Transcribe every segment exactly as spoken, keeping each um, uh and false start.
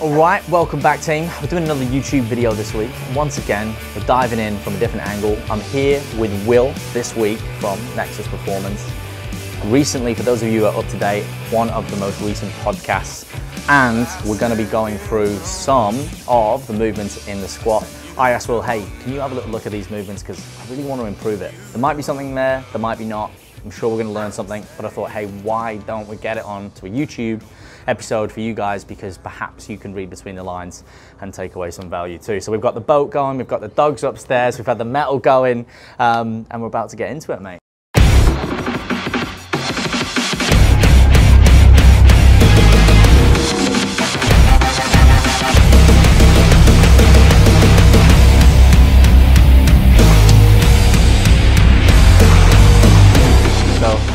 Alright, welcome back team. We're doing another YouTube video this week. Once again, we're diving in from a different angle. I'm here with Will this week from Nexus Performance. Recently, for those of you who are up to date, one of the most recent podcasts. And we're going to be going through some of the movements in the squat. I asked Will, hey, can you have a little look at these movements? Because I really want to improve it. There might be something there, there might be not. I'm sure we're going to learn something, but I thought, hey, why don't we get it on to a YouTube episode for you guys, because perhaps you can read between the lines and take away some value too. So we've got the boat going, we've got the dogs upstairs, we've had the metal going, um, and we're about to get into it, mate.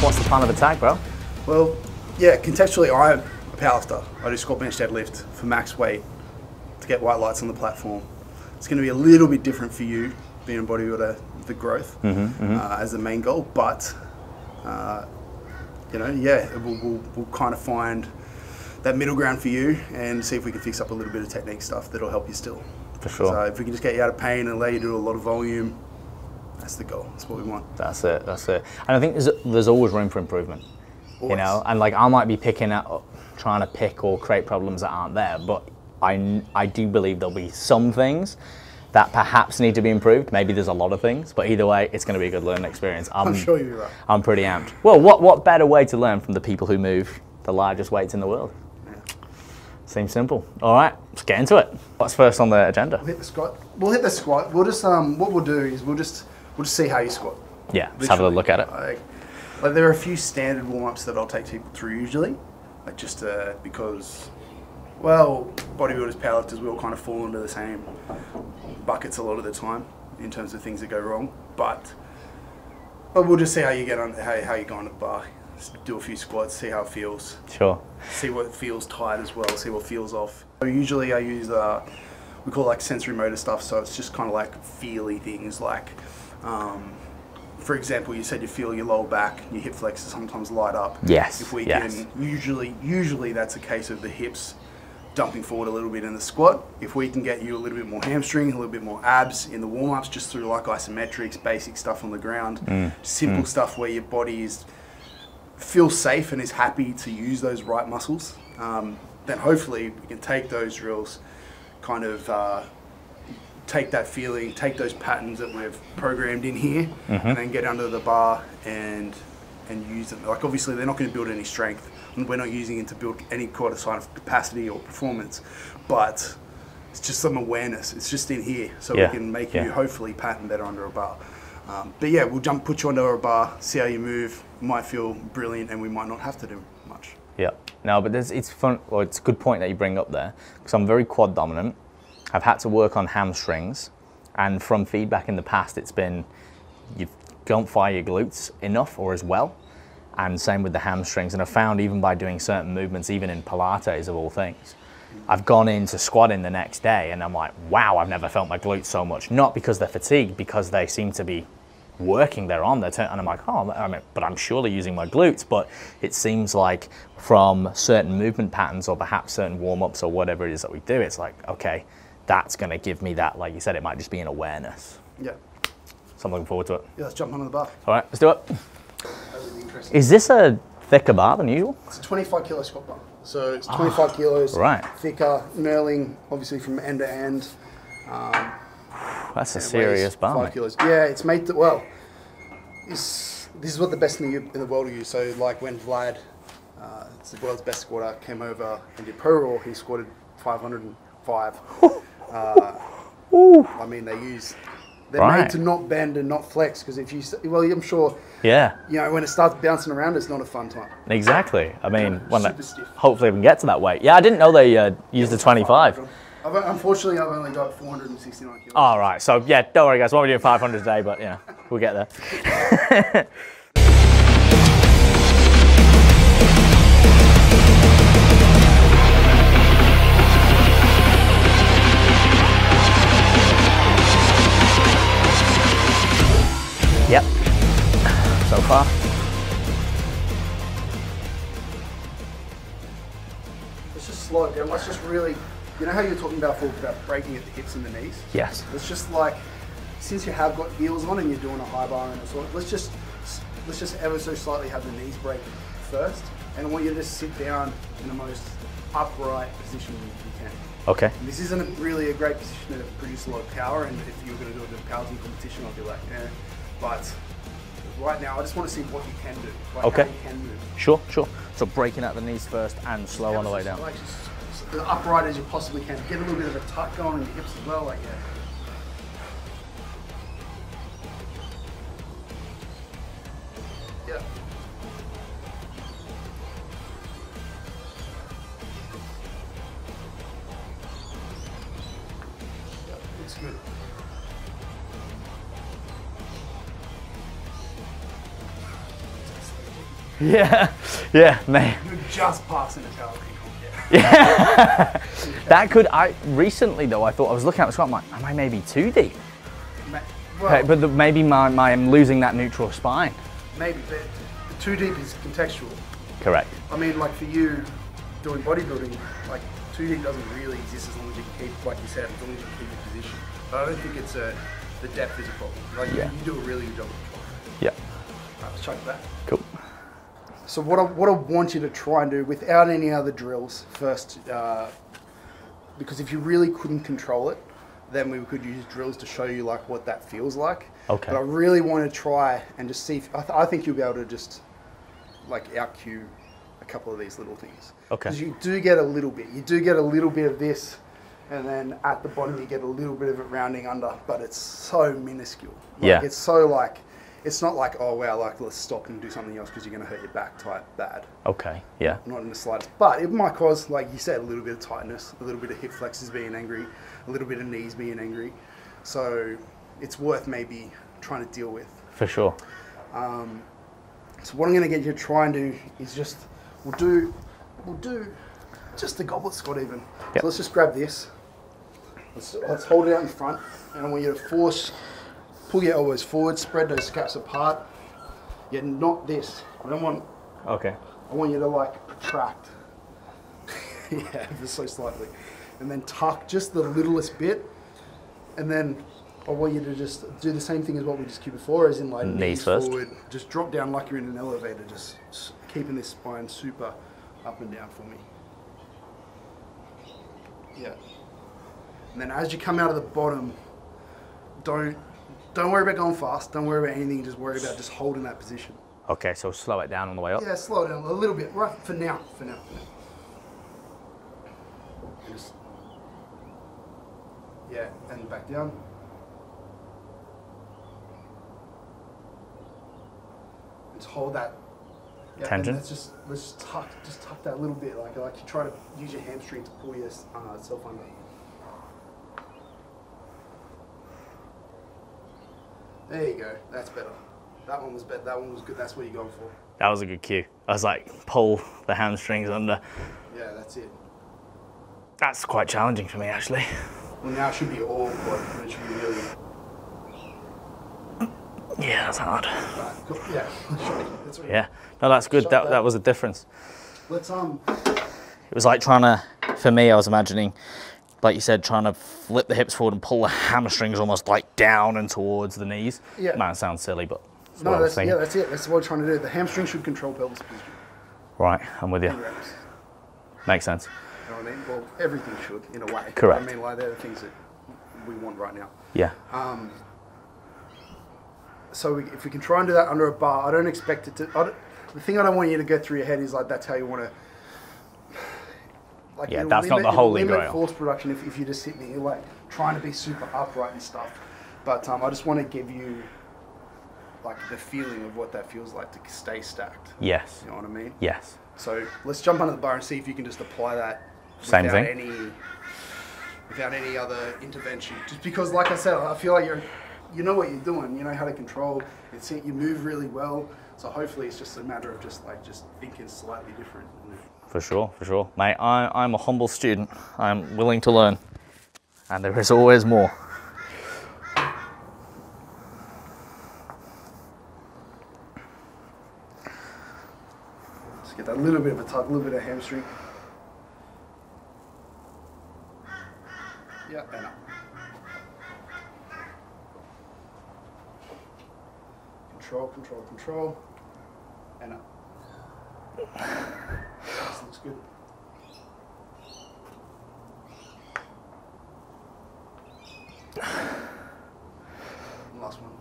What's the plan of attack, bro? Well, yeah, contextually, I'm a powerlifter. I do squat, bench, deadlift for max weight to get white lights on the platform. It's going to be a little bit different for you, being a bodybuilder, the growth mm-hmm, mm-hmm. Uh, as the main goal. But, uh, you know, yeah, we'll, we'll, we'll kind of find that middle ground for you and see if we can fix up a little bit of technique stuff that'll help you still. For sure. So if we can just get you out of pain and allow you to do a lot of volume, that's the goal, that's what we want. That's it, that's it. And I think there's, there's always room for improvement, always. You know? And like I might be picking up, trying to pick or create problems that aren't there, but I, I do believe there'll be some things that perhaps need to be improved. Maybe there's a lot of things, but either way, it's gonna be a good learning experience. I'm, I'm sure you're right. I'm pretty amped. Well, what, what better way to learn from the people who move the largest weights in the world? Yeah. Seems simple. All right, let's get into it. What's first on the agenda? We'll hit the squat. We'll hit the squat. We'll just, um, what we'll do is we'll just, We'll just see how you squat. Yeah, literally. Let's have a look at it. Like, like there are a few standard warm-ups that I'll take people through usually, like just uh, because, well, bodybuilders, powerlifters, we all kind of fall into the same buckets a lot of the time in terms of things that go wrong. But, but we'll just see how you get on, how, how you go on the bar. Just do a few squats, see how it feels. Sure. See what feels tight as well. See what feels off. So usually I use uh, we call it like sensory motor stuff. So it's just kind of like feely things like. Um, for example, you said you feel your lower back, your hip flexors sometimes light up. Yes. If we yes. can, usually, usually that's a case of the hips dumping forward a little bit in the squat. If we can get you a little bit more hamstring, a little bit more abs in the warm-ups, just through like isometrics, basic stuff on the ground, mm. simple mm. stuff where your body is feels safe and is happy to use those right muscles, um, then hopefully we can take those drills, kind of. Uh, take that feeling, take those patterns that we've programmed in here, mm-hmm. and then get under the bar and and use them. Like obviously they're not going to build any strength, and we're not using it to build any kind of capacity or performance, but it's just some awareness. It's just in here, so yeah. we can make yeah. you hopefully pattern better under a bar. Um, but yeah, we'll jump, put you under a bar, see how you move. You might feel brilliant, and we might not have to do much. Yeah, no, but there's, it's fun. Well, it's a good point that you bring up there, because I'm very quad dominant. I've had to work on hamstrings, and from feedback in the past, it's been you don't fire your glutes enough or as well, and same with the hamstrings. And I found even by doing certain movements, even in Pilates of all things, I've gone into squatting the next day and I'm like, wow, I've never felt my glutes so much. Not because they're fatigued, because they seem to be working their arm, their turn, and I'm like, oh, I mean, but I'm surely using my glutes. But it seems like from certain movement patterns or perhaps certain warm-ups or whatever it is that we do, it's like, okay, that's going to give me that, like you said, it might just be an awareness. Yeah. So I'm looking forward to it. Yeah, let's jump under the bar. All right, let's do it. Is this a thicker bar than usual? It's a twenty-five kilo squat bar. So it's twenty-five oh, kilos, right. thicker, knurling, obviously from end to end. Um, that's a serious bar, five mate. Kilos. Yeah, it's made, to, well, it's, this is what the best in the, in the world use. So like when Vlad, uh, it's the world's best squatter, came over and did Pro Raw, he squatted five hundred and five. Uh, I mean, they use, they're right. made to not bend and not flex, because if you, well, I'm sure, yeah, you know, when it starts bouncing around, it's not a fun time. Exactly. I mean, when that, hopefully we can get to that weight. Yeah, I didn't know they uh, used yeah, the twenty-five. I've, unfortunately, I've only got four hundred sixty-nine kilos. All right. So, yeah, don't worry, guys. Well, we're doing five hundred today, but, you know, we'll get there. Yep, so far. Let's just slow it down, let's just really You know how you're talking about, about breaking at the hips and the knees? Yes. It's just like, since you have got heels on and you're doing a high bar and a sort, let's just, let's just ever so slightly have the knees break first, and I want you to just sit down in the most upright position you can. Okay. And this isn't a really a great position to produce a lot of power, and if you were going to do a bit of powerlifting competition, I'd be like, eh. But right now, I just want to see what you can do. Like okay. How you can move. Sure, sure. So breaking out the knees first and slow yeah, on the way down. Like just, just upright as you possibly can. Get a little bit of a tuck going in your hips as well, like yeah. Good. Yeah, yeah, man. You're just passing the towel, people. Yeah. That could, I, recently though, I thought, I was looking at the squat, I'm like, am I maybe too deep? Ma well, okay, but the, maybe my, my, I'm losing that neutral spine. Maybe, but too deep is contextual. Correct. I mean, like for you, doing bodybuilding, like, too deep doesn't really exist as long as you can keep, like you said, as long as you can keep your position. But I don't think it's a, the depth is a problem. Like yeah. you, you do a really good job of control. Yeah. All right, let's check that. Cool. So what I, what I want you to try and do without any other drills first, uh, because if you really couldn't control it, then we could use drills to show you like what that feels like. Okay. But I really want to try and just see, if, I, th I think you'll be able to just like out-cue a couple of these little things. Okay. Because you do get a little bit. You do get a little bit of this, and then at the bottom you get a little bit of it rounding under, but it's so minuscule. Like, yeah. It's so like, it's not like, oh wow, like let's stop and do something else because you're going to hurt your back type bad. Okay, yeah. Not in the slightest. But it might cause, like you said, a little bit of tightness, a little bit of hip flexors being angry, a little bit of knees being angry. So it's worth maybe trying to deal with. For sure. Um, so what I'm going to get you to try and do is just, We'll do, we'll do just the goblet squat even. Yep. So let's just grab this. Let's, let's hold it out in front, and I want you to force, pull your elbows forward, spread those scaps apart. Yeah, not this. I don't want. Okay. I want you to like protract. Yeah, just so slightly, and then tuck just the littlest bit, and then I want you to just do the same thing as what we just did before, as in like knees, knees first. Forward, just drop down like you're in an elevator, just. Keeping this spine super up and down for me. Yeah. And then as you come out of the bottom, don't don't worry about going fast. Don't worry about anything. Just worry about just holding that position. Okay, so slow it down on the way up. Yeah, slow it down a little bit. Right for now. For now. For now. Just, yeah, and back down. Just hold that. Yeah, tangent. Let's just let's just tuck just tuck that little bit, like like you try to use your hamstring to pull yourself uh, under. There you go. That's better. That one was better. That one was good. That's what you're going for. That was a good cue. I was like, pull the hamstrings under. Yeah, that's it. That's quite challenging for me, actually. Well, now it should be all quad. It should be really. Yeah, that's hard. Right, cool. Yeah. That's right. Yeah. No, that's good. That, that was a difference. Let's um. It was like trying to, for me, I was imagining, like you said, trying to flip the hips forward and pull the hamstrings almost like down and towards the knees. Yeah. Might sound silly, but that's no, what that's, I was yeah, that's it. That's what we're trying to do. The hamstring should control pelvis position. Right, I'm with you. Makes sense. You know what I mean? Well, everything should in a way. Correct. I mean, like they're the things that we want right now. Yeah. Um. So we, if we can try and do that under a bar, I don't expect it to, I don't, the thing I don't want you to go through your head is like, that's how you want to, like, yeah, that's limit, not the holy grail. Force production if, if you're just sitting there, like trying to be super upright and stuff. But um, I just want to give you like the feeling of what that feels like to stay stacked. Yes. You know what I mean? Yes. So let's jump under the bar and see if you can just apply that Same without thing. any, without any other intervention. Just because like I said, I feel like you're, you know what you're doing, you know how to control, it's, you move really well, so hopefully it's just a matter of just like, just thinking slightly different. For sure, for sure. Mate, I, I'm a humble student, I'm willing to learn, and there is always more. Just get that little bit of a tuck, a little bit of hamstring. Yeah, and up. Control, control, control, and up. This looks good. Last one.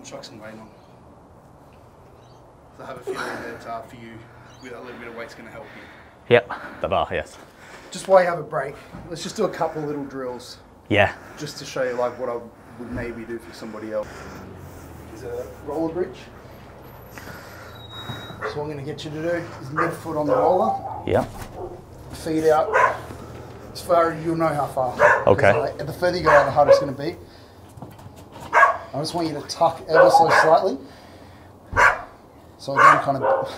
I'll chuck some weight on. So I have a feeling that uh, for you, with a little bit of weight's going to help you. Yep, the bar, yes. Just while you have a break, let's just do a couple little drills. Yeah. Just to show you like what I would maybe do for somebody else. Is a roller bridge. So what I'm going to get you to do is mid foot on the roller. Yeah. Feet out as far as you'll know how far. Okay. Like, the further you go out, the harder it's going to be. I just want you to tuck ever so slightly. So again, kind of.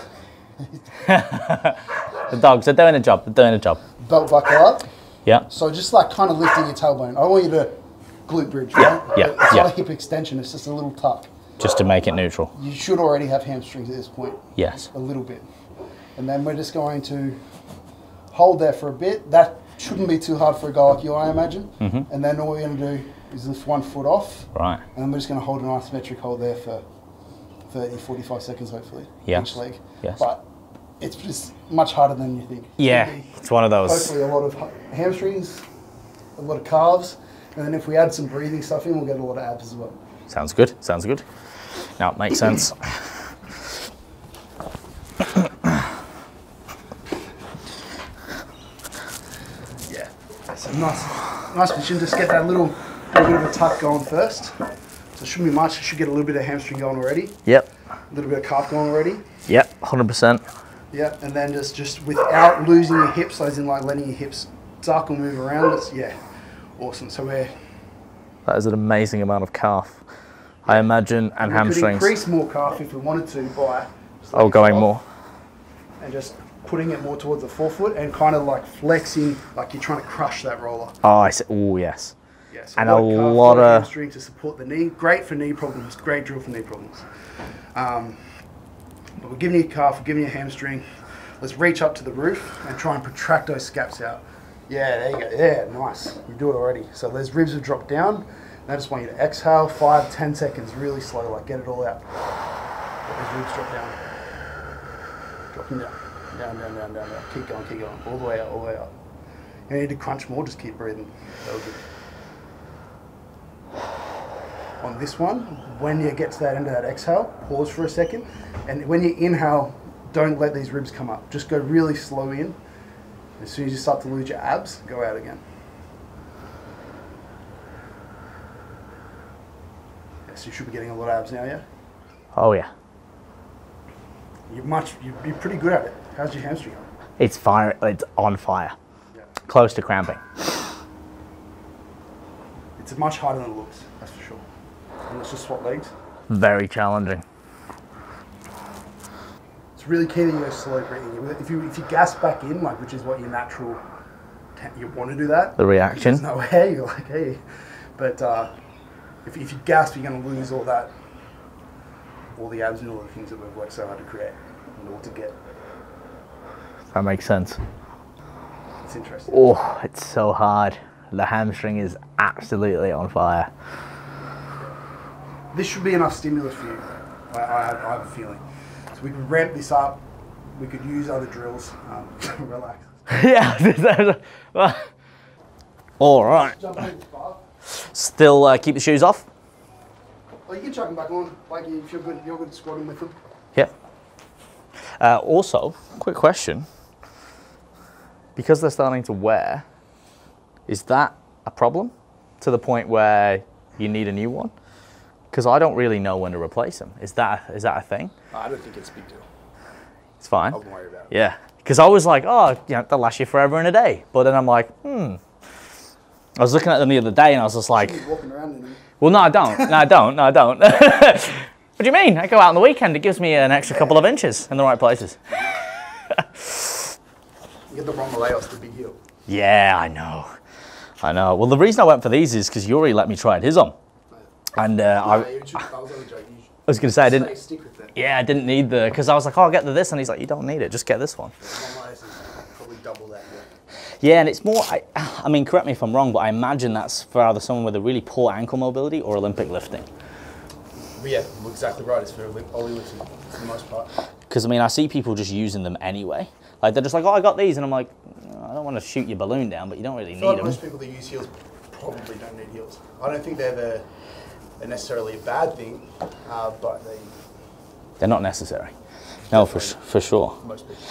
The dogs are doing a job. They're doing a job. Belt buckle up. Yeah. So just like kind of lifting your tailbone. I want you to glute bridge. Yeah. Right? Yeah. It's yeah. not a hip extension. It's just a little tuck. Just to make it neutral. You should already have hamstrings at this point. Yes. A little bit. And then we're just going to hold there for a bit. That shouldn't be too hard for a guy like you, I imagine. Mm-hmm. And then all we're going to do is lift one foot off. Right. And then we're just going to hold an isometric hold there for thirty, forty-five seconds, hopefully. Yes. Each leg. Yes. But it's just much harder than you think. Yeah, it's one of those. Hopefully a lot of hamstrings, a lot of calves. And then if we add some breathing stuff in, we'll get a lot of abs as well. Sounds good, sounds good. Now it makes sense. Yeah. So nice, nice position. Just get that little, little bit of a tuck going first. So it shouldn't be much. You should get a little bit of hamstring going already. Yep. A little bit of calf going already. Yep, one hundred percent. Yeah, and then just, just without losing your hips, as in like letting your hips duck or move around. It's, yeah, awesome. So we're... That is an amazing amount of calf, I imagine, and we hamstrings. We could increase more calf if we wanted to by... Oh, going more. And just putting it more towards the forefoot and kind of like flexing, like you're trying to crush that roller. Oh, I see. Oh, yes. Yeah, so and a lot of... hamstring to support the knee. Great for knee problems. Great drill for knee problems. Um, but we're giving you a calf, we're giving you a hamstring. Let's reach up to the roof and try and protract those scaps out. Yeah, there you go. Yeah, nice. You do it already. So those ribs have dropped down. And I just want you to exhale five, ten seconds, really slow, like get it all out. Let those ribs drop down. Drop them down. Down, down, down, down, down. Keep going, keep going. All the way out, all the way out. You need to crunch more, just keep breathing. That was good. On this one, when you get to that end of that exhale, pause for a second. And when you inhale, don't let these ribs come up. Just go really slow in. As soon as you start to lose your abs, go out again. Yeah, so you should be getting a lot of abs now, yeah? Oh, yeah. You're much, you're, you're pretty good at it. How's your hamstring going? It's fire, it's on fire. Yeah. Close to cramping. It's much harder than it looks, that's for sure. And let's just swap legs. Very challenging. Really key that you go slow breathing. If you if you gas back in, like which is what your natural, you want to do that. The reaction. There's no way you're like hey, but uh, if if you gasp, you're going to lose all that, all the abs and all the things that we've worked so hard to create and all to get. That makes sense. It's interesting. Oh, it's so hard. The hamstring is absolutely on fire. This should be enough stimulus for you. I I have, I have a feeling. So we could ramp this up, we could use other drills, um, relax. Yeah, well, all right. Still uh, keep the shoes off? Well, you can chuck them back on, like if you're good, you're good squatting with them. Yeah. Uh, also, quick question. Because they're starting to wear, is that a problem to the point where you need a new one? Because I don't really know when to replace them. Is that is that a thing? I don't think it's a big deal. It's fine. I wouldn't worry about it. Yeah, because I was like, oh, you know, they'll last you forever and a day. But then I'm like, hmm. I was looking at them the other day and I was just like, walking around in them. Well, no, I don't. No, I don't. No, I don't. What do you mean? I go out on the weekend. It gives me an extra couple of inches in the right places. You get the wrong layoffs, the big heel. Yeah, I know. I know. Well, the reason I went for these is because Yuri let me try his on. And uh, no, I, should, I was, was going to say I didn't. Stick with that. Yeah, I didn't need the because I was like, oh, I'll get the this, and he's like, you don't need it, just get this one. Probably double that. Yeah. Yeah, and it's more, I, I mean, correct me if I'm wrong, but I imagine that's for either someone with a really poor ankle mobility or Olympic lifting. Yeah, exactly right. It's for Ollie lifting for the most part. Because, I mean, I see people just using them anyway. Like, they're just like, oh, I got these. And I'm like, I don't want to shoot your balloon down, but you don't really need them. Most people that use heels probably don't need heels. I don't think they're, the, they're necessarily a bad thing, uh, but they... They're not necessary. No, for, for sure. Most people.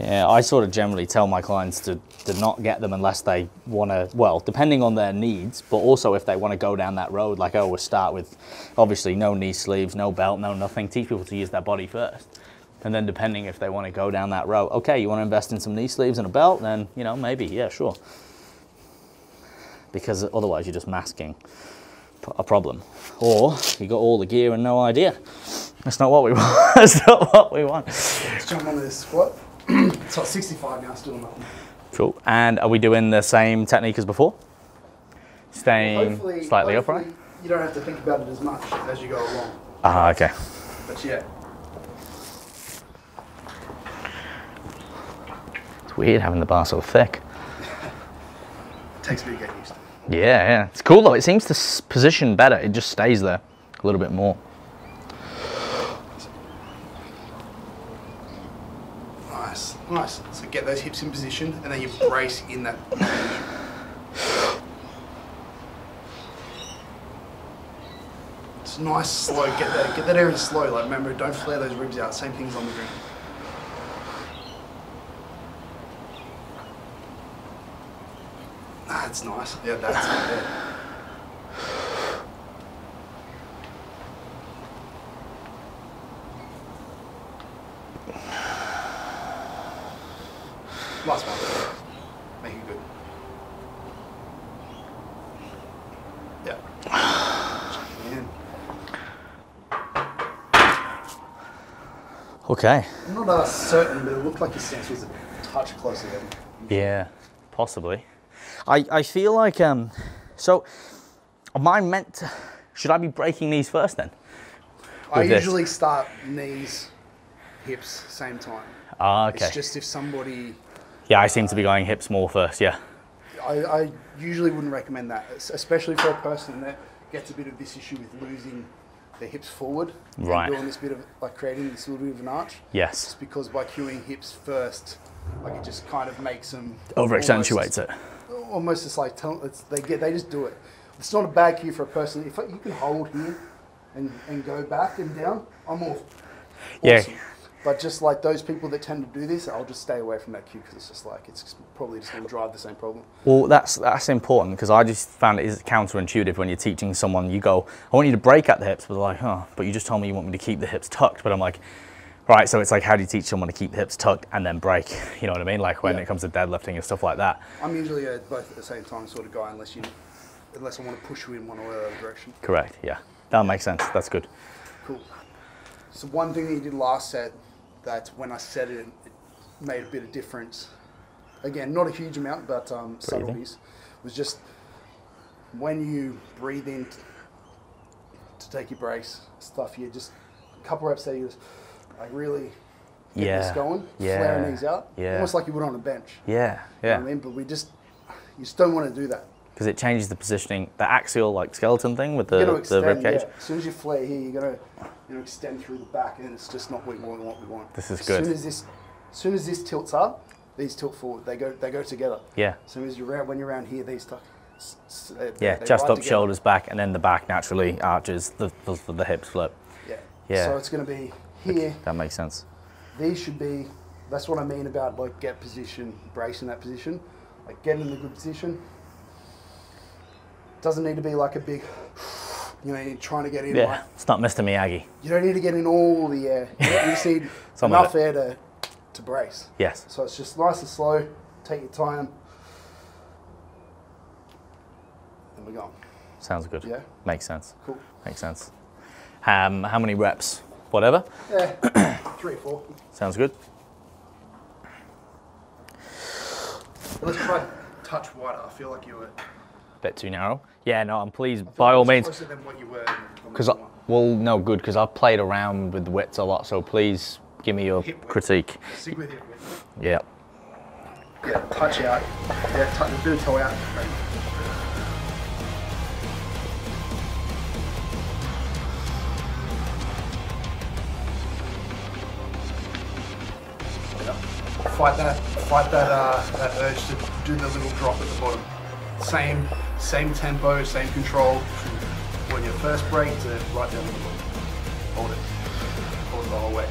Yeah, I sort of generally tell my clients to, to not get them unless they want to, well, depending on their needs, but also if they want to go down that road, like, oh, we'll start with obviously no knee sleeves, no belt, no nothing. Teach people to use their body first. And then depending if they want to go down that road, okay, you want to invest in some knee sleeves and a belt, then, you know, maybe, yeah, sure. Because otherwise you're just masking a problem. Or you got all the gear and no idea. That's not what we want. That's not what we want. Let's jump onto this squat. It's like sixty-five now, still nothing. Cool. And are we doing the same technique as before? Staying hopefully, slightly hopefully upright? You don't have to think about it as much as you go along. Ah, uh, okay. But yeah. It's weird having the bar so thick. It takes me to get used to it. Yeah, yeah. It's cool though. It seems to position better. It just stays there a little bit more. Nice. So get those hips in position and then you brace in that. It's nice, slow. Get that, get that air in slow. Like, remember, don't flare those ribs out. Same thing's on the ground. Ah, that's nice. Yeah, that's it. Yeah. Last one. Make it good. Yeah. Check it in. Okay. I'm not uh, certain, but it looked like your stance was a touch closer than. Yeah, possibly. I, I feel like, um, so am I meant to, should I be breaking knees first then? I usually this? start knees, hips, same time. Ah, okay. It's just if somebody... Yeah, I seem uh, to be going hips more first, yeah. I, I usually wouldn't recommend that, especially for a person that gets a bit of this issue with losing their hips forward. Right. And doing this bit of, like, creating this little bit of an arch. Yes. It's because by cueing hips first, like, it just kind of makes them... Over-accentuates it. Almost just like, tell, it's, they, get, they just do it. It's not a bad cue for a person. If you can hold here and, and go back and down, I'm all awesome. Yeah. But just like those people that tend to do this, I'll just stay away from that cue because it's just like, it's probably just going to drive the same problem. Well, that's that's important because I just found it is counterintuitive when you're teaching someone, you go, I want you to break at the hips, but they're like, oh, but you just told me you want me to keep the hips tucked. But I'm like, right, so it's like, how do you teach someone to keep the hips tucked and then break? You know what I mean? Like when yeah. it comes to deadlifting and stuff like that. I'm usually a both at the same time sort of guy unless you, unless I want to push you in one or the other direction. Correct, yeah. That makes sense. That's good. Cool. So one thing that you did last set, that when I said it, it made a bit of difference. Again, not a huge amount, but um, subtleties. Was just when you breathe in to take your brace, stuff here, just a couple reps there, you just like really get yeah. this going, yeah. flaring these out, yeah. almost like you would on a bench. Yeah, yeah. You know what I mean? But we just, you just don't want to do that. Because it changes the positioning, the axial like skeleton thing with the, extend, the rib cage. Yeah. As soon as you flare here, you're going to you know, extend through the back, and it's just not more than what we want. This is as good. As soon as this, as soon as this tilts up, these tilt forward. They go, they go together. Yeah. As soon as you're around, when you're around here, these tuck. They, yeah, they chest up, together. Shoulders back, and then the back naturally arches. The the, the hips flip. Yeah. Yeah. So it's going to be here. Okay. That makes sense. These should be. That's what I mean about like get position, brace in that position, like get in the good position. Doesn't need to be like a big, you know, you're trying to get in. Yeah, like, it's not Mister Miyagi. You don't need to get in all the air. You just need enough air to, to brace. Yes. So it's just nice and slow. Take your time. And we're gone. Sounds good. Yeah. Makes sense. Cool. Makes sense. Um, how many reps? Whatever. Yeah. Three or four. Sounds good. Let's try touch wider. I feel like you were. Bit too narrow. Yeah, no, I'm pleased by all means. Closer than what you were. Because well, no, good. Because I've played around with the widths a lot, so please give me your critique. Stick with your width. Yeah. Yeah, touch out. Yeah, touch, a bit of toe out. Fight that, fight that, uh, that urge to do the little drop at the bottom. Same, same tempo, same control. When your first break, to right down to the bottom. Hold it, hold it the whole way.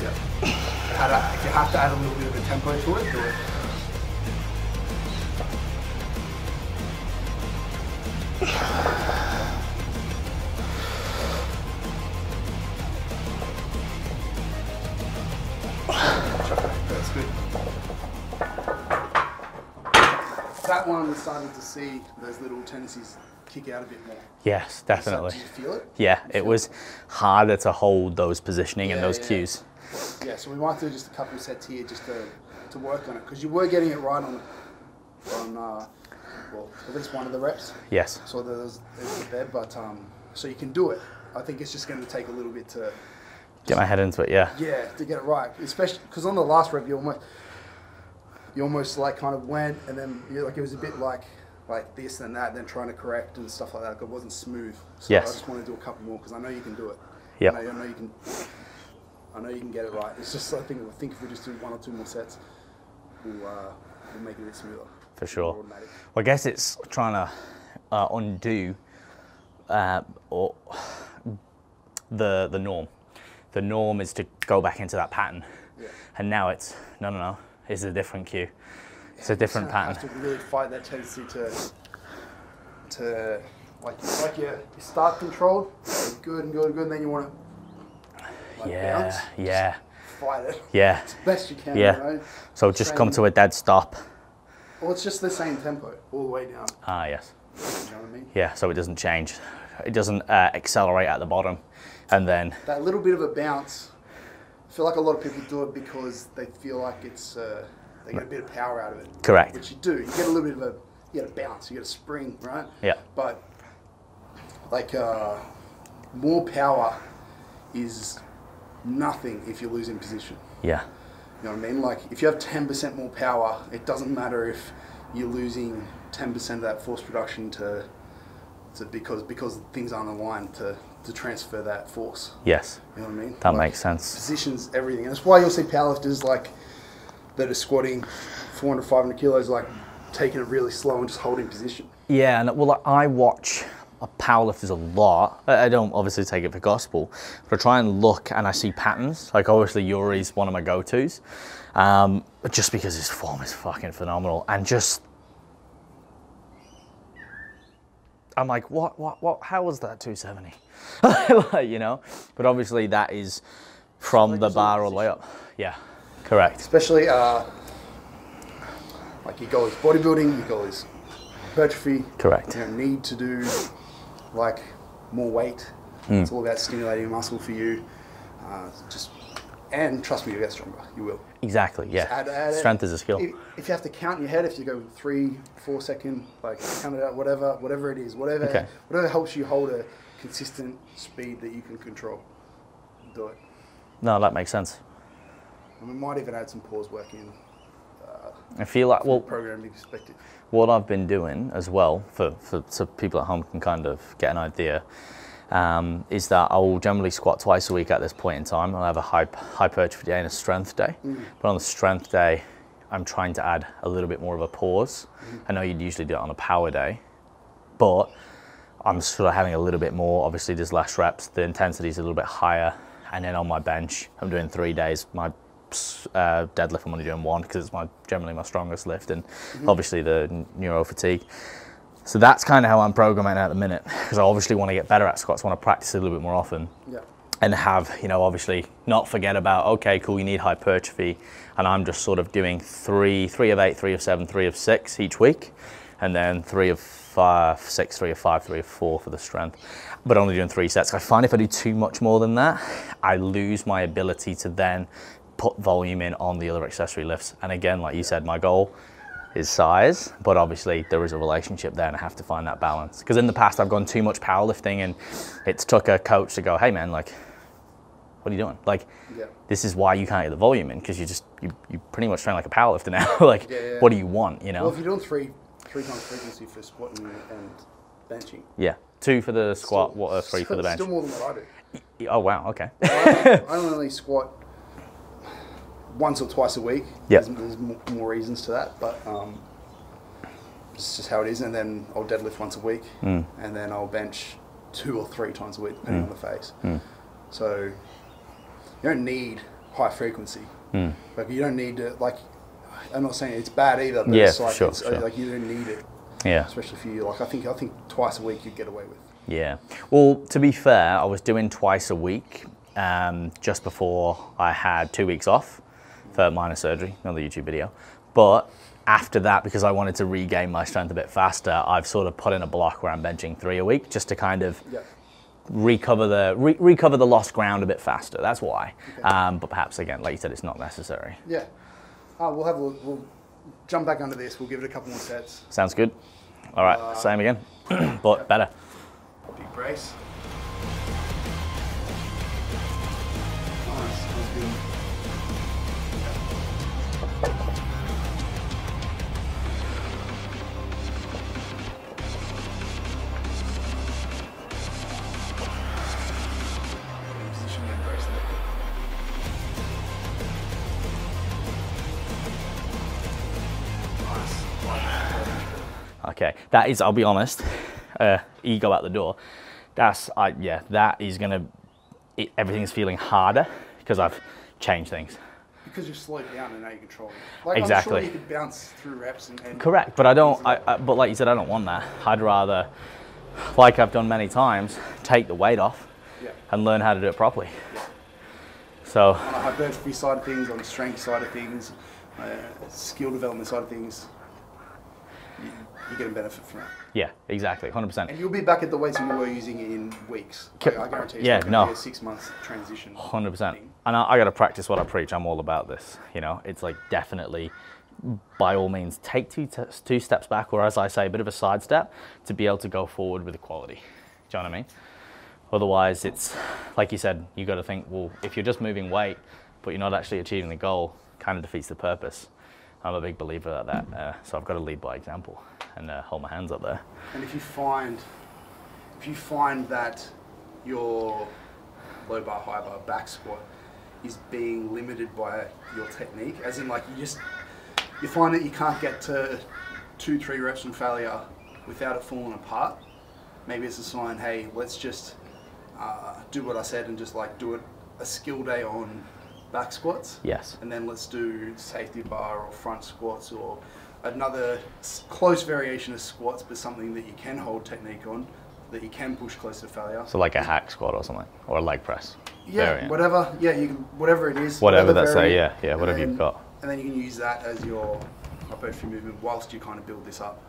Yeah. Add a, if you have to add a little bit of a tempo to it, do it. That's good. That one we're starting to see those little tendencies kick out a bit more. Yes, definitely. So, did you feel it? Yeah, you it was it? harder to hold those positioning yeah, and those yeah. cues. Yeah, so we might do just a couple of sets here just to, to work on it, because you were getting it right on, on uh, well, at least one of the reps. Yes. So there was, there was a bed, but um, so you can do it. I think it's just going to take a little bit to just, get my head into it. Yeah. Yeah, to get it right, especially because on the last rep you almost you almost like kind of went and then you like it was a bit like like this and that, then trying to correct and stuff like that. Like it wasn't smooth. So yes. I just want to do a couple more because I know you can do it. Yeah. I, I know you can. I know you can get it right. It's just I think I think if we just do one or two more sets, we'll, uh, we'll make it a bit smoother. For sure. Well, I guess it's trying to uh, undo uh, or the the norm. The norm is to go back into that pattern, yeah. and now it's no, no, no. It's a different cue. It's yeah, a different you pattern. You have to really fight that tendency to to like like your, your start control, good and good and good, and then you want to. Like yeah, bounce, yeah. Fight it. Yeah. As best you can. Yeah. You know? So just, just come to a dead stop. Well, it's just the same tempo all the way down. Ah, yes. You know what I mean? Yeah. So it doesn't change. It doesn't uh, accelerate at the bottom, and then that little bit of a bounce. I feel like a lot of people do it because they feel like it's uh, they get a bit of power out of it. Correct. Which you do. You get a little bit of a you get a bounce. You get a spring, right? Yeah. But like uh, more power is nothing if you're losing position. Yeah. You know what I mean? Like if you have ten percent more power, it doesn't matter if you're losing ten percent of that force production to, to because because things aren't aligned to, to transfer that force. Yes. You know what I mean? That like, makes sense. Positions, everything. And that's why you'll see powerlifters like that are squatting four hundred, five hundred kilos, like taking it really slow and just holding position. Yeah, and well, I watch powerlifters a lot. I don't obviously take it for gospel, but I try and look and I see patterns. Like obviously Yuri's one of my go-tos, um, just because his form is fucking phenomenal. And just, I'm like, what, what, what, how was that two seventy? Like, you know? But obviously that is from like the bar all the way up. Yeah, correct. Especially uh, like your goal is bodybuilding, your goal is hypertrophy. Correct. You know, need to do like more weight. Mm. It's all about stimulating muscle for you. Uh, just and trust me, you'll get stronger. You will. Exactly. Yeah. Add, add Strength it. is a skill. If, if you have to count in your head, if you go three, four second, like count it out, whatever, whatever it is, whatever, okay. whatever helps you hold a consistent speed that you can control. Do it. No, that makes sense. And we might even add some pause work in. I feel like, well, programming perspective. What I've been doing as well, for, for so people at home can kind of get an idea, um, is that I'll generally squat twice a week at this point in time. I'll have a hyper, hypertrophy day and a strength day. Mm. But on the strength day, I'm trying to add a little bit more of a pause. Mm. I know you'd usually do it on a power day, but I'm sort of having a little bit more. Obviously, there's less reps. The intensity is a little bit higher. And then on my bench, I'm doing three days. My Uh, deadlift I'm only doing one because it's my generally my strongest lift, and mm-hmm. obviously the neuro fatigue. So that's kind of how I'm programming at the minute, because I obviously want to get better at squats, want to practice a little bit more often, yeah. and have, you know, obviously not forget about, okay, cool, you need hypertrophy, and I'm just sort of doing three, three of eight, three of seven, three of six each week, and then three of five, six, three of five, three of four for the strength, but only doing three sets. I find if I do too much more than that, I lose my ability to then put volume in on the other accessory lifts. And again, like you said, my goal is size, but obviously there is a relationship there and I have to find that balance. Because in the past I've gone too much powerlifting and it's took a coach to go, hey man, like what are you doing? Like, yeah. This is why you can't get the volume in, because you just you you pretty much train like a powerlifter now. Like, yeah, yeah. What do you want? You know. Well, if you're doing three three times frequency for squatting and benching. Yeah, two for the squat, still, what uh, three still, for the bench. Still more than what I do. Oh wow, okay. I, I only squat once or twice a week. Yeah. There's, there's more reasons to that, but um, it's just how it is. And then I'll deadlift once a week, mm. and then I'll bench two or three times a week, depending mm. on the phase. Mm. So. You don't need high frequency. Mm. Like you don't need to, like, I'm not saying it's bad either, but yeah, it's like, sure, it's, sure. like you don't need it. Yeah. Especially for you, like I think, I think twice a week you'd get away with. Yeah. Well, to be fair, I was doing twice a week um, just before I had two weeks off for minor surgery, another YouTube video. But after that, because I wanted to regain my strength a bit faster, I've sort of put in a block where I'm benching three a week just to kind of, yeah. recover the re recover the lost ground a bit faster. That's why. Okay. Um, but perhaps again, like you said, it's not necessary. Yeah. Uh, we'll have a look. We'll jump back under this. We'll give it a couple more sets. Sounds good. All right. Uh, Same again, but better. Big brace. Nice. Okay, that is, I'll be honest, uh, ego out the door. That's, I, yeah, that is gonna, it, everything's feeling harder because I've changed things. Because you've slowed down and now you control it. Like, exactly. I'm sure you could bounce through reps and, and correct, but I don't, I, I, but like you said, I don't want that. I'd rather, like I've done many times, take the weight off yeah. and learn how to do it properly. Yeah. So. On the hypertrophy side of things, on the strength side of things, uh, skill development side of things, you're getting benefit from it. Yeah, exactly, one hundred percent. And you'll be back at the weights you were using in weeks. Like, I guarantee it's yeah, not no. be a six months transition. one hundred percent. Thing. And I, I got to practice what I preach. I'm all about this. You know, it's like definitely, by all means, take two, two steps back, or as I say, a bit of a side step to be able to go forward with the quality. Do you know what I mean? Otherwise, it's like you said, you got to think, well, if you're just moving weight, but you're not actually achieving the goal, kind of defeats the purpose. I'm a big believer of that, uh, so I've got to lead by example and uh, hold my hands up there. And if you find, if you find that your low bar, high bar, back squat is being limited by your technique, as in like you just, you find that you can't get to two, three reps from failure without it falling apart, maybe it's a sign, hey, let's just uh, do what I said and just like do it a skill day on back squats. Yes. And then let's do safety bar or front squats or another close variation of squats, but something that you can hold technique on, that you can push close to failure. So like a hack squat or something, or a leg press. Yeah, variant. whatever. Yeah, you can, whatever it is. Whatever, whatever that's variant, a, yeah, yeah, whatever then, you've got. And then you can use that as your hypertrophy movement whilst you kind of build this up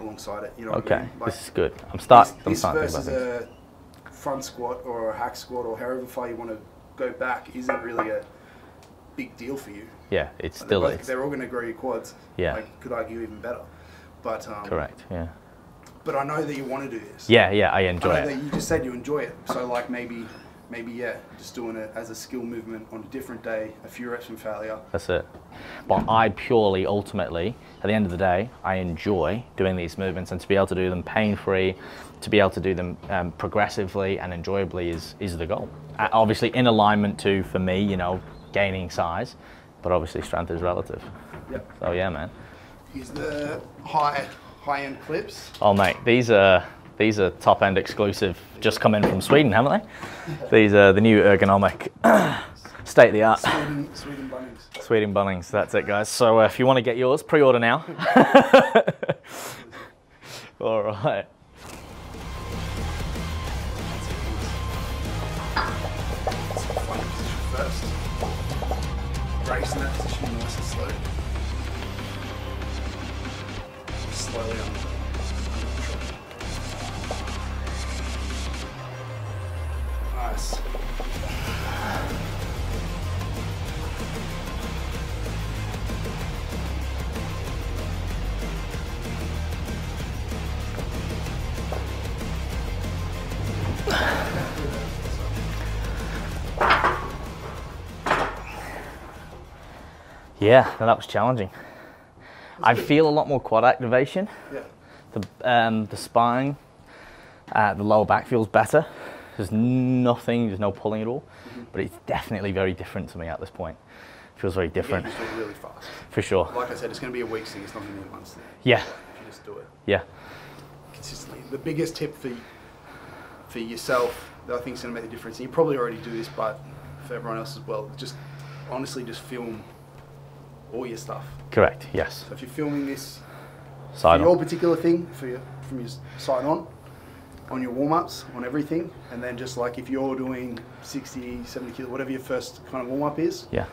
alongside it. You know what okay, I mean? Like, this is good. I'm, start, this, I'm this starting to think about this. Versus a front squat or a hack squat or however far you want to go back isn't really a big deal for you. Yeah, it's still both, it's, they're all going to grow your quads. Yeah, I could argue even better, but um, correct. Yeah, but I know that you want to do this. Yeah, yeah, I enjoy I know it. That you just said you enjoy it, so like maybe, maybe yeah, just doing it as a skill movement on a different day, a few reps from failure. That's it. But I purely, ultimately, at the end of the day, I enjoy doing these movements, and to be able to do them pain-free, to be able to do them um, progressively and enjoyably is is the goal. Uh, obviously, in alignment to for me, you know. Gaining size, but obviously strength is relative. Yep. So yeah, man. Use the high high end clips. Oh mate, these are these are top end exclusive. Just come in from Sweden, haven't they? These are the new ergonomic, state of the art. Sweden, Sweden Bunnings. Sweden Bunnings. That's it, guys. So uh, if you want to get yours, pre-order now. All right. First. Brace in that position nice and slow. Just slowly on the control. Nice. Yeah, that was challenging. I feel a lot more quad activation. Yeah. The, um, the spine, uh, the lower back feels better. There's nothing, there's no pulling at all. Mm-hmm. But it's definitely very different to me at this point. It feels very different. You just do it really fast. For sure. Like I said, it's going to be a week's thing. It's not going to be a month's thing. Yeah. If you just do it. Yeah. Consistently. The biggest tip for, for yourself that I think is going to make a difference, and you probably already do this, but for everyone else as well, just honestly just film all your stuff. Correct, yes. So if you're filming this for your particular thing, for your, from your side on, on your warm-ups, on everything, and then just like if you're doing sixty, seventy kilo, whatever your first kind of warm-up is, yeah,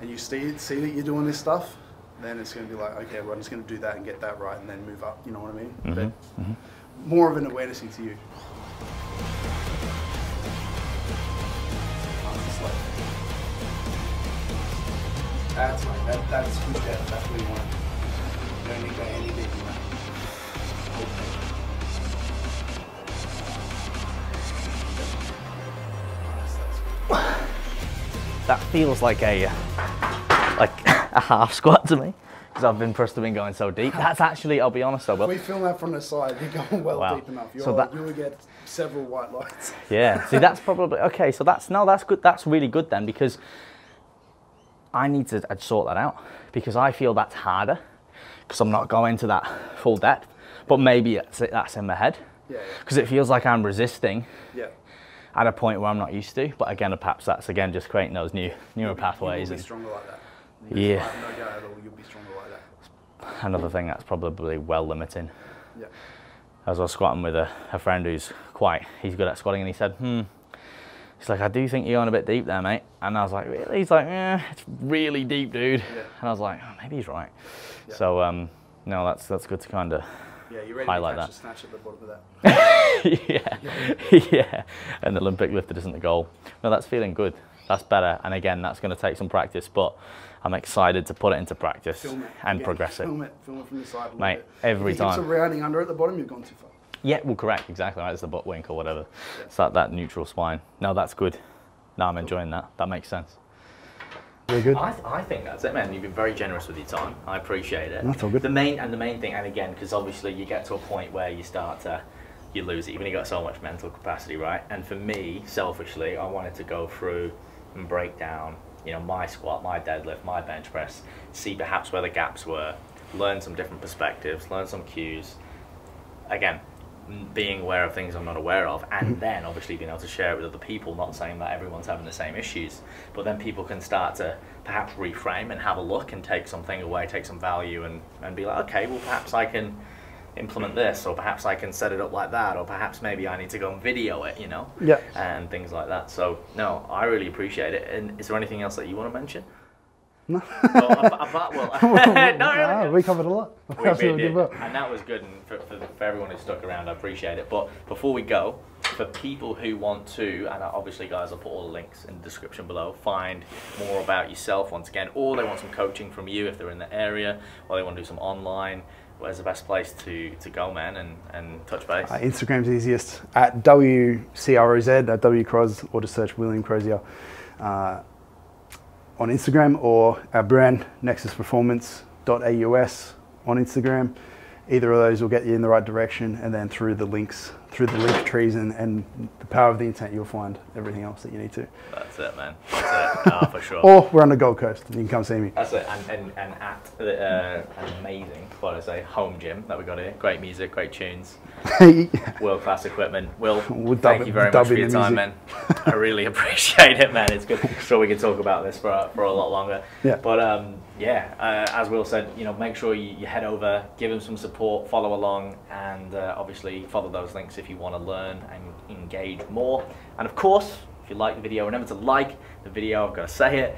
and you see, see that you're doing this stuff, then it's going to be like, okay, well, I'm just going to do that and get that right and then move up, you know what I mean? Mm-hmm. But mm-hmm. more of an awareness into you. That's right, that, that's good depth, that's what you want. You don't need to any bit more. That feels like a like a half squat to me, because I've been pressed, I've been going so deep. That's actually, I'll be honest, I will. We film that from the side, you're going well wow. deep enough. You're, so that, you'll get several white lights. Yeah, see that's probably, okay, so that's, no, that's good, that's really good then, because I need to I'd sort that out, because I feel that's harder because I'm not going to that full depth, but maybe that's, it, that's in my head, because yeah, yeah. it feels like I'm resisting yeah. at a point where I'm not used to, but again, perhaps that's again just creating those new neural pathways. You'll be stronger like that. Yeah. Like, no doubt at all, you'll be stronger like that. Another thing that's probably well limiting. Yeah. As I was squatting with a, a friend who's quite, he's good at squatting, and he said, hmm, he's like, I do think you're going a bit deep there, mate. And I was like, really? He's like, yeah, it's really deep, dude. Yeah. And I was like, oh, maybe he's right. Yeah. So, um, no, that's that's good to kind of yeah, you're ready highlight to catch that. A snatch at the bottom of that. yeah. yeah, yeah. An Olympic lifter isn't the goal. No, that's feeling good. That's better. And again, that's going to take some practice, but I'm excited to put it into practice film it. and yeah, progress film it. it. Film it from the side, mate. Bit. Every if time. If it's a rounding under at the bottom, you've gone too far. Yeah, well, correct, exactly. Right, it's the butt wink or whatever. Yeah. It's that, that neutral spine. No, that's good. No, I'm enjoying that. That makes sense. Very good. I, th I think that's it, man. You've been very generous with your time. I appreciate it. That's all good. The main and the main thing, and again, because obviously you get to a point where you start to, you lose it. You've only got so much mental capacity, right? And for me, selfishly, I wanted to go through and break down, you know, my squat, my deadlift, my bench press, see perhaps where the gaps were, learn some different perspectives, learn some cues. Again, being aware of things I'm not aware of, and then obviously being able to share it with other people, not saying that everyone's having the same issues, but then people can start to perhaps reframe and have a look and take something away, take some value, and, and be like, okay, well perhaps I can implement this, or perhaps I can set it up like that, or perhaps maybe I need to go and video it, you know, yeah, and things like that. So no, I really appreciate it. And is there anything else that you want to mention? No. well, I, I, well, no, no, no, we covered a lot. We absolutely did. And that was good, and for, for, for everyone who stuck around, I appreciate it. But before we go, for people who want to, and obviously guys, I'll put all the links in the description below, find more about yourself once again, or they want some coaching from you if they're in the area, or they want to do some online, where's the best place to, to go, man, and, and touch base? Uh, Instagram's easiest, at W C R O Z, at W C R O Z, or just search William Crozier. Uh, on Instagram, or our brand, nexus performance dot A U S on Instagram. Either of those will get you in the right direction, and then through the links, through the link trees and, and the power of the intent, you'll find everything else that you need to. That's it, man. That's it. Oh, for sure. Or we're on the Gold Coast, and you can come see me. That's it. And, and, and at the, uh, an amazing, what I say, home gym that we got here. Great music, great tunes, world-class equipment. Will, we'll thank you very much for your time, man. I really appreciate it, man. It's good. I'm sure we can talk about this for, for a lot longer. Yeah. But um, yeah, uh, as Will said, you know, make sure you, you head over, give him some support, follow along, and uh, obviously follow those links if you want to learn and engage more. And of course, if you like the video, remember to like the video, I've got to say it.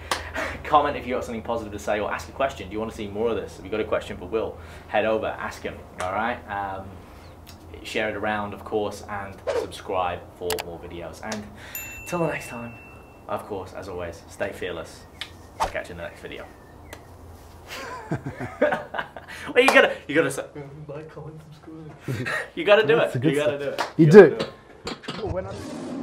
Comment if you've got something positive to say, or ask a question. Do you want to see more of this? If you've got a question for Will, head over, ask him, all right? Um, share it around, of course, and subscribe for more videos. And till the next time, of course, as always, stay fearless. I'll catch you in the next video. Well, you gotta, you gotta say, like, comment, subscribe. You gotta do it. You gotta do it. You do.